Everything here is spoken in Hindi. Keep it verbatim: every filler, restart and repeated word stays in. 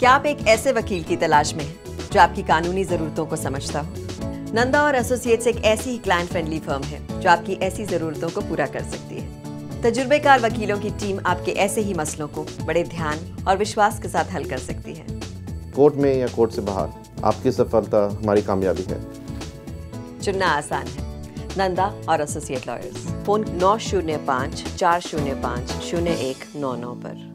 क्या आप एक ऐसे वकील की तलाश में हैं जो आपकी कानूनी ज़रूरतों को समझता हो? नंदा और एसोसिएट्स एक ऐसी ही क्लाइंट फ्रेंडली फर्म है जो आपकी ऐसी ज़रूरतों को पूरा कर सकती है। तजुर्बेकार वकीलों की टीम आपके ऐसे ही मसलों को बड़े ध्यान और विश्वास के साथ हल कर सकती है। कोर्ट में या कोर्ट से बाहर आपकी सफलता हमारी कामयाबी है। चुनना आसान है। नंदा और एसोसिएट लॉयर्स। फोन नौ शून्य पाँच चार शून्य पाँच शून्य एक नौ नौ पर।